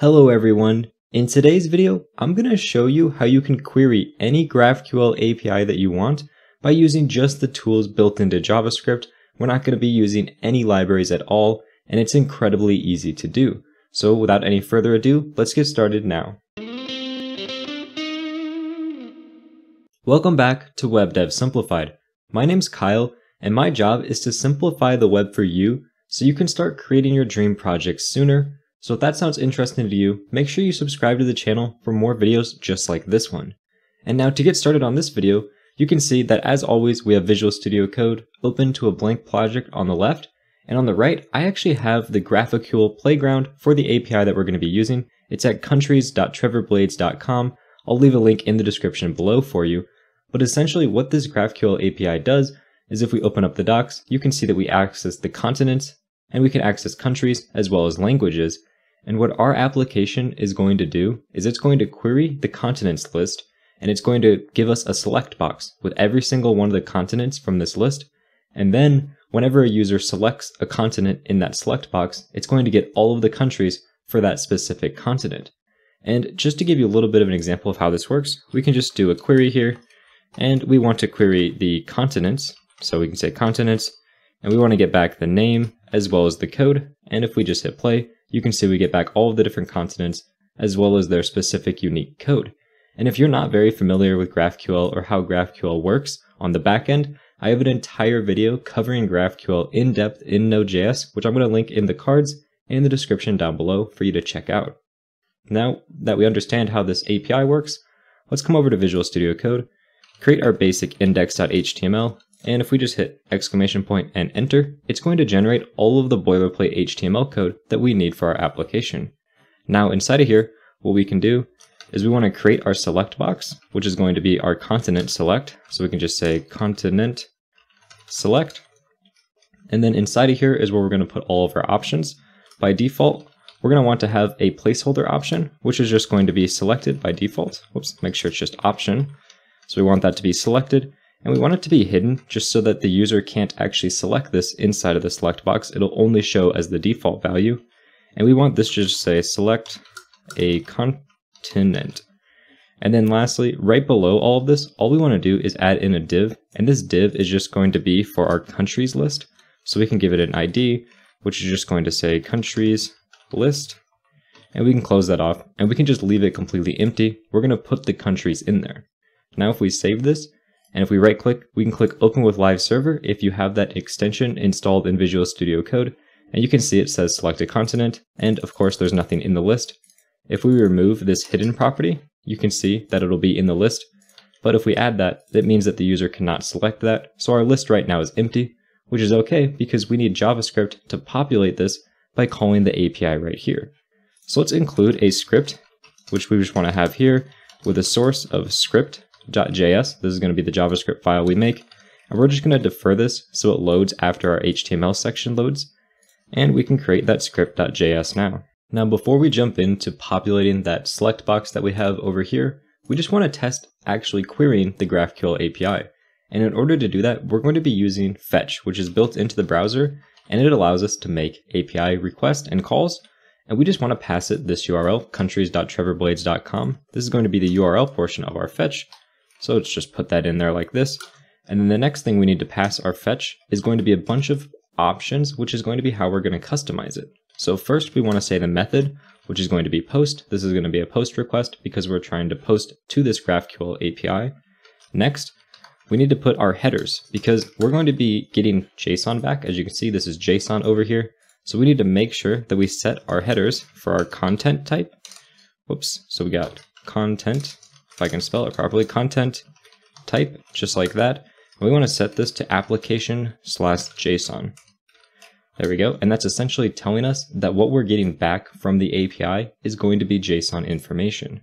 Hello everyone. In today's video, I'm going to show you how you can query any GraphQL API that you want by using just the tools built into JavaScript. We're not going to be using any libraries at all, and it's incredibly easy to do. So without any further ado, let's get started now. Welcome back to Web Dev Simplified. My name's Kyle, and my job is to simplify the web for you so you can start creating your dream projects sooner. So if that sounds interesting to you, make sure you subscribe to the channel for more videos just like this one. And now to get started on this video, you can see that as always we have Visual Studio Code open to a blank project on the left, and on the right I actually have the GraphQL playground for the API that we're going to be using. It's at countries.trevorblades.com. I'll leave a link in the description below for you, but essentially what this GraphQL API does is if we open up the docs, you can see that we access the continents, and we can access countries as well as languages. And what our application is going to do is it's going to query the continents list, and it's going to give us a select box with every single one of the continents from this list. And then whenever a user selects a continent in that select box, it's going to get all of the countries for that specific continent. And just to give you a little bit of an example of how this works, we can just do a query here, and we want to query the continents. So we can say continents, and we want to get back the name as well as the code. And if we just hit play, you can see we get back all of the different continents as well as their specific unique code. And if you're not very familiar with GraphQL or how GraphQL works on the back end, I have an entire video covering GraphQL in depth in Node.js, which I'm going to link in the cards and the description down below for you to check out. Now that we understand how this API works, let's come over to Visual Studio Code, create our basic index.html, and if we just hit exclamation point and enter, it's going to generate all of the boilerplate HTML code that we need for our application. Now inside of here, what we can do is we want to create our select box, which is going to be our continent select. So we can just say continent select. And then inside of here is where we're going to put all of our options. By default, we're going to want to have a placeholder option, which is just going to be selected by default. Whoops, make sure it's just option. So we want that to be selected. And we want it to be hidden just so that the user can't actually select this inside of the select box. It'll only show as the default value. And we want this to just say select a continent. And then lastly, right below all of this, all we want to do is add in a div. And this div is just going to be for our countries list. So we can give it an ID, which is just going to say countries list. And we can close that off. And we can just leave it completely empty. We're going to put the countries in there. Now if we save this, and if we right click, we can click open with live server if you have that extension installed in Visual Studio Code. And you can see it says select a continent. And of course, there's nothing in the list. If we remove this hidden property, you can see that it'll be in the list. But if we add that, that means that the user cannot select that. So our list right now is empty, which is okay because we need JavaScript to populate this by calling the API right here. So let's include a script, which we just want to have here with a source of script. .js. This is going to be the JavaScript file we make, and we're just going to defer this so it loads after our HTML section loads, and we can create that script.js now. Now before we jump into populating that select box that we have over here, we just want to test actually querying the GraphQL API, and in order to do that, we're going to be using Fetch, which is built into the browser, and it allows us to make API requests and calls, and we just want to pass it this URL, countries.trevorblades.com. This is going to be the URL portion of our Fetch. So let's just put that in there like this. And then the next thing we need to pass our fetch is going to be a bunch of options, which is going to be how we're going to customize it. So first we want to say the method, which is going to be post. This is going to be a post request because we're trying to post to this GraphQL API. Next, we need to put our headers because we're going to be getting JSON back. As you can see, this is JSON over here. So we need to make sure that we set our headers for our content type. Whoops. So we got content. If I can spell it properly, content type, just like that. And we want to set this to application/JSON. There we go. And that's essentially telling us that what we're getting back from the API is going to be JSON information.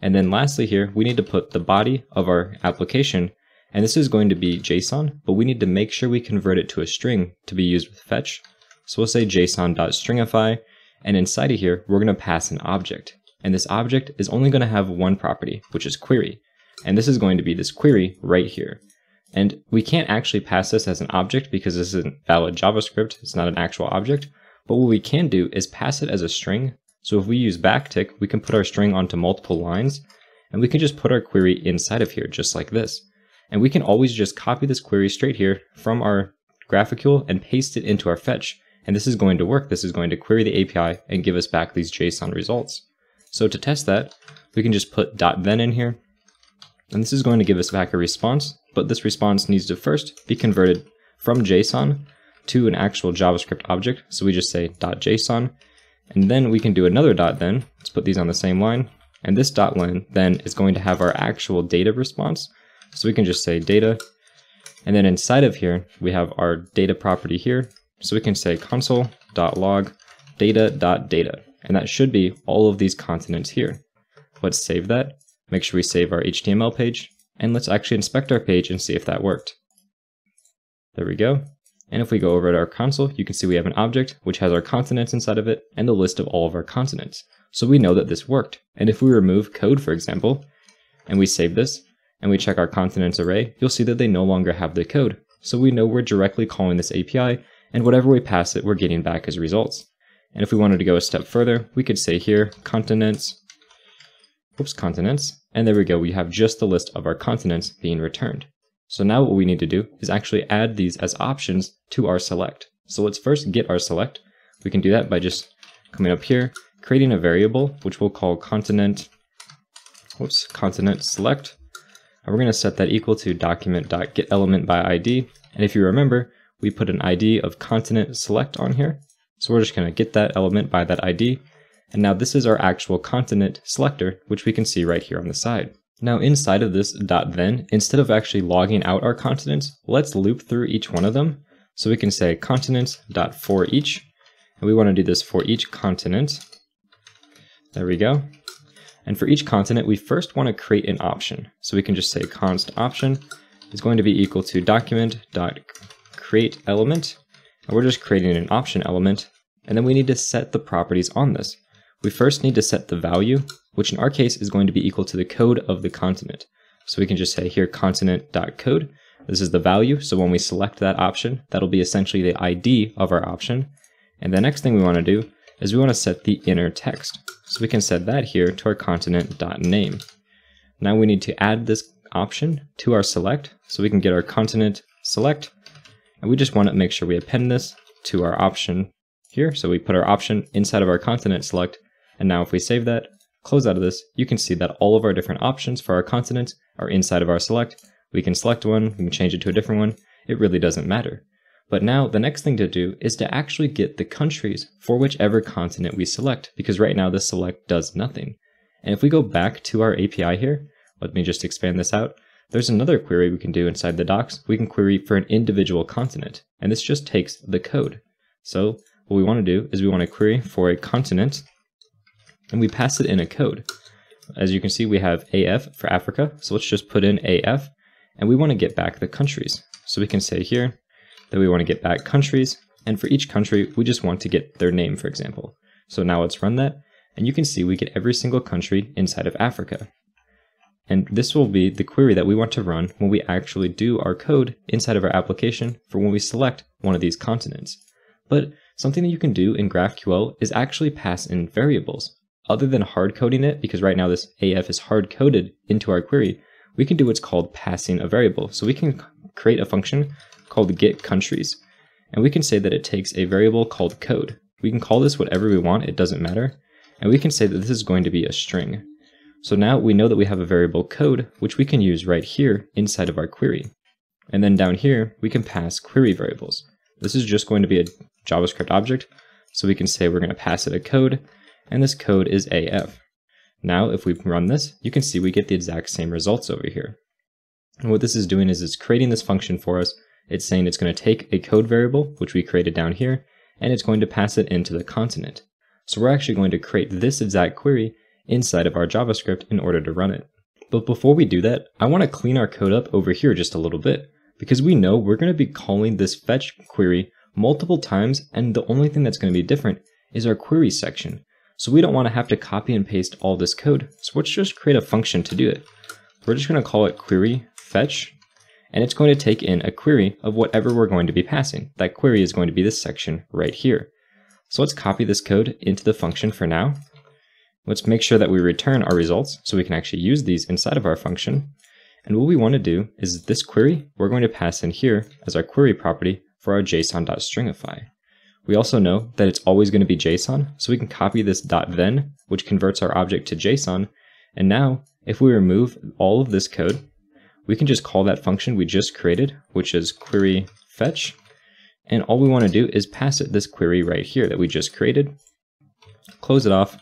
And then lastly here, we need to put the body of our application. And this is going to be JSON, but we need to make sure we convert it to a string to be used with fetch. So we'll say JSON.stringify. And inside of here, we're going to pass an object. And this object is only going to have one property, which is query. And this is going to be this query right here. And we can't actually pass this as an object because this isn't valid JavaScript. It's not an actual object. But what we can do is pass it as a string So if we use backtick, we can put our string onto multiple lines, and we can just put our query inside of here, just like this. And we can always just copy this query straight here from our GraphQL and paste it into our fetch. And this is going to work. This is going to query the API and give us back these JSON results. So to test that, we can just put .then in here, and this is going to give us back a response, but this response needs to first be converted from JSON to an actual JavaScript object. So we just say .json, and then we can do another .then. Let's put these on the same line, and this .then is going to have our actual data response. So we can just say data, and then inside of here, we have our data property here. So we can say console.log data.data, and that should be all of these continents here. Let's save that, make sure we save our HTML page, and let's actually inspect our page and see if that worked. There we go. And if we go over to our console, you can see we have an object which has our continents inside of it and the list of all of our continents. So we know that this worked. And if we remove code, for example, and we save this, and we check our continents array, you'll see that they no longer have the code. So we know we're directly calling this API, and whatever we pass it, we're getting back as results. And if we wanted to go a step further, we could say here, continents, and there we go, we have just the list of our continents being returned. So now what we need to do is actually add these as options to our select. So let's first get our select. We can do that by just coming up here, creating a variable, which we'll call continent select. And we're going to set that equal to document.getElementById. And if you remember, we put an ID of continent select on here. So we're just going to get that element by that ID. And now this is our actual continent selector, which we can see right here on the side. Now inside of this .then, instead of actually logging out our continents, let's loop through each one of them. So we can say continents.forEach, and we want to do this for each continent. There we go. And for each continent, we first want to create an option. So we can just say const option is going to be equal to document.createElement, and we're just creating an option element. And then we need to set the properties on this. We first need to set the value, which in our case is going to be equal to the code of the continent. So we can just say here continent.code. This is the value, so when we select that option, that'll be essentially the ID of our option. And the next thing we want to do is we want to set the inner text. So we can set that here to our continent.name. Now we need to add this option to our select, so we can get our continent select, and we just want to make sure we append this to our option here. So we put our option inside of our continent select, and now if we save that, close out of this, you can see that all of our different options for our continents are inside of our select. We can select one, we can change it to a different one, it really doesn't matter. But now the next thing to do is to actually get the countries for whichever continent we select, because right now this select does nothing. And if we go back to our API here, let me just expand this out, there's another query we can do inside the docs. We can query for an individual continent, and this just takes the code. So what we want to do is we want to query for a continent, and we pass it in a code. As you can see, we have AF for Africa, so let's just put in AF, and we want to get back the countries. So we can say here, that we want to get back countries, and for each country, we just want to get their name, for example. So now let's run that, and you can see we get every single country inside of Africa. And this will be the query that we want to run when we actually do our code inside of our application for when we select one of these continents. But something that you can do in GraphQL is actually pass in variables. Other than hard coding it, because right now this AF is hard coded into our query, we can do what's called passing a variable. So we can create a function called get countries, and we can say that it takes a variable called code. We can call this whatever we want, it doesn't matter, and we can say that this is going to be a string. So now we know that we have a variable code, which we can use right here inside of our query. And then down here, we can pass query variables. This is just going to be a JavaScript object, so we can say we're going to pass it a code, and this code is AF. Now, if we run this, you can see we get the exact same results over here. And what this is doing is it's creating this function for us. It's saying it's going to take a code variable, which we created down here, and it's going to pass it into the continent. So we're actually going to create this exact query inside of our JavaScript in order to run it. But before we do that, I want to clean our code up over here just a little bit, because we know we're going to be calling this fetch query multiple times, and the only thing that's going to be different is our query section. So we don't want to have to copy and paste all this code, so let's just create a function to do it. We're just going to call it query fetch, and it's going to take in a query of whatever we're going to be passing. That query is going to be this section right here. So let's copy this code into the function for now. Let's make sure that we return our results so we can actually use these inside of our function. And what we want to do is this query, we're going to pass in here as our query property for our JSON.stringify. We also know that it's always going to be JSON, so we can copy this .then, which converts our object to JSON. And now, if we remove all of this code, we can just call that function we just created, which is query fetch. And all we want to do is pass it this query right here that we just created, close it off,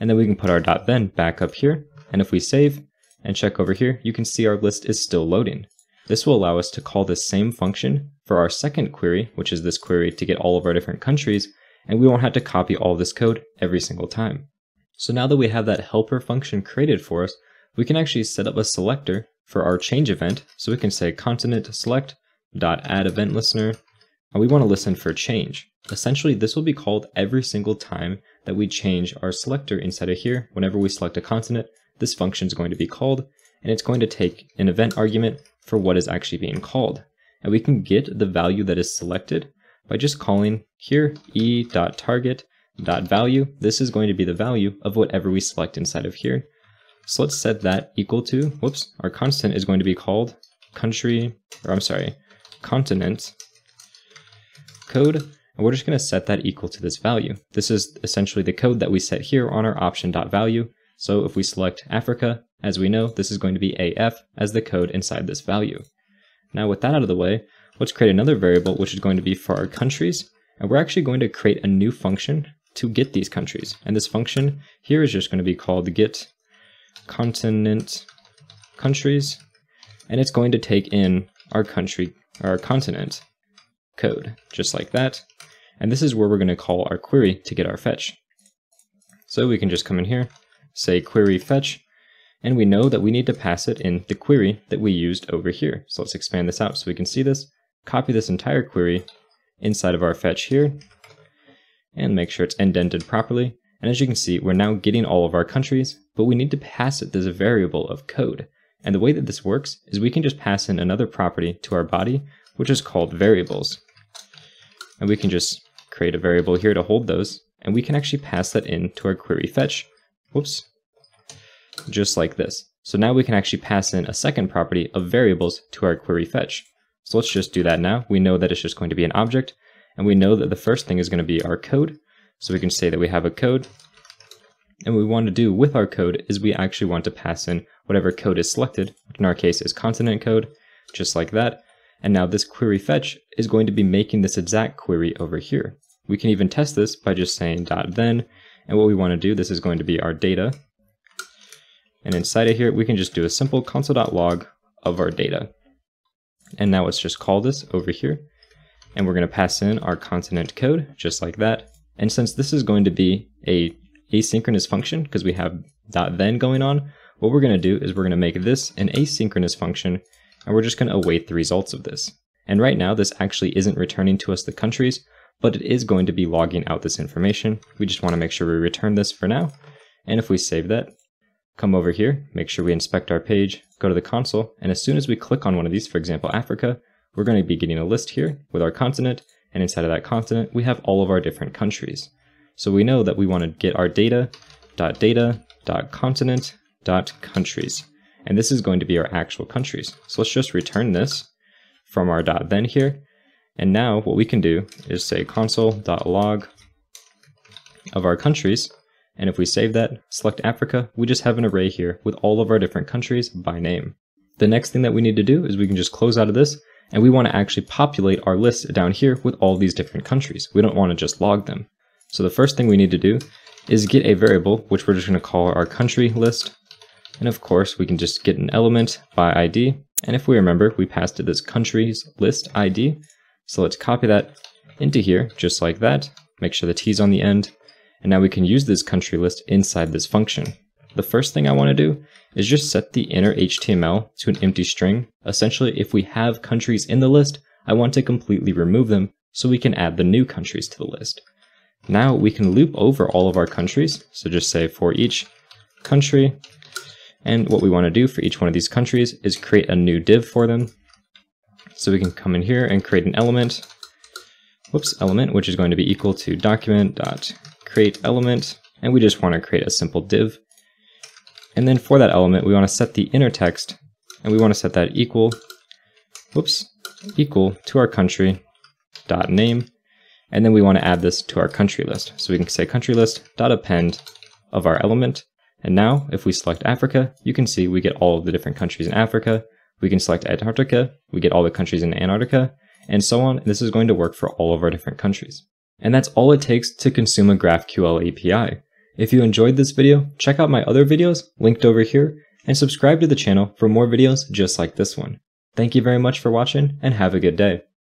and then we can put our .then back up here. And if we save and check over here, you can see our list is still loading. This will allow us to call this same function for our second query, which is this query to get all of our different countries, and we won't have to copy all this code every single time. So now that we have that helper function created for us, we can actually set up a selector for our change event. So we can say continent select dot add event listener, and we want to listen for change. Essentially, this will be called every single time that we change our selector inside of here. Whenever we select a continent, this function is going to be called, and it's going to take an event argument for what is actually being called. And we can get the value that is selected by just calling here e.target.value. This is going to be the value of whatever we select inside of here. So let's set that equal to, whoops, our constant is going to be called continent code, and we're just going to set that equal to this value. This is essentially the code that we set here on our option.value. So if we select Africa, as we know, this is going to be AF as the code inside this value. Now with that out of the way, let's create another variable, which is going to be for our countries. And we're actually going to create a new function to get these countries. And this function here is just going to be called get continent countries. And it's going to take in our country, our continent code, just like that. And this is where we're going to call our query to get our fetch. So we can just come in here, say query fetch, and we know that we need to pass it in the query that we used over here. So let's expand this out so we can see this, copy this entire query inside of our fetch here, and make sure it's indented properly. And as you can see, we're now getting all of our countries, but we need to pass it this variable of code. And the way that this works is we can just pass in another property to our body, which is called variables. And we can just create a variable here to hold those, and we can actually pass that in to our query fetch. Whoops, just like this. So now we can actually pass in a second property of variables to our query fetch. So let's just do that now. We know that it's just going to be an object, and we know that the first thing is going to be our code. So we can say that we have a code, and what we want to do with our code is we actually want to pass in whatever code is selected, which in our case is continent code, just like that. And now this query fetch is going to be making this exact query over here. We can even test this by just saying .then. And what we want to do, this is going to be our data. And inside of here, we can just do a simple console.log of our data. And now let's just call this over here. And we're going to pass in our continent code, just like that. And since this is going to be a asynchronous function, because we have .then going on, what we're going to do is we're going to make this an asynchronous function, and we're just going to await the results of this. And right now, this actually isn't returning to us the countries, but it is going to be logging out this information. We just want to make sure we return this for now. And if we save that, come over here, make sure we inspect our page, go to the console, and as soon as we click on one of these, for example, Africa, we're going to be getting a list here with our continent, and inside of that continent, we have all of our different countries. So we know that we want to get our data.continent.countries, and this is going to be our actual countries. So let's just return this from our .then here. And now what we can do is say console.log of our countries. And if we save that, select Africa, we just have an array here with all of our different countries by name. The next thing that we need to do is we can just close out of this, and we want to actually populate our list down here with all these different countries. We don't want to just log them. So the first thing we need to do is get a variable, which we're just going to call our country list. And of course, we can just get an element by ID. And if we remember, we passed it this countries list ID. So let's copy that into here, just like that. Make sure the T's on the end. And now we can use this country list inside this function. The first thing I want to do is just set the inner HTML to an empty string. Essentially, if we have countries in the list, I want to completely remove them so we can add the new countries to the list. Now we can loop over all of our countries. So just say for each country. And what we want to do for each one of these countries is create a new div for them. So we can come in here and create an element, element, which is going to be equal to document.createElement. and we just want to create a simple div. And then for that element, we want to set the inner text, and we want to set that equal to our country dot name, and then we want to add this to our country list. So we can say country list dot append of our element. And now if we select Africa, you can see we get all of the different countries in Africa. We can select Antarctica, we get all the countries in Antarctica, and so on. And this is going to work for all of our different countries. And that's all it takes to consume a GraphQL API. If you enjoyed this video, check out my other videos linked over here and subscribe to the channel for more videos just like this one. Thank you very much for watching and have a good day.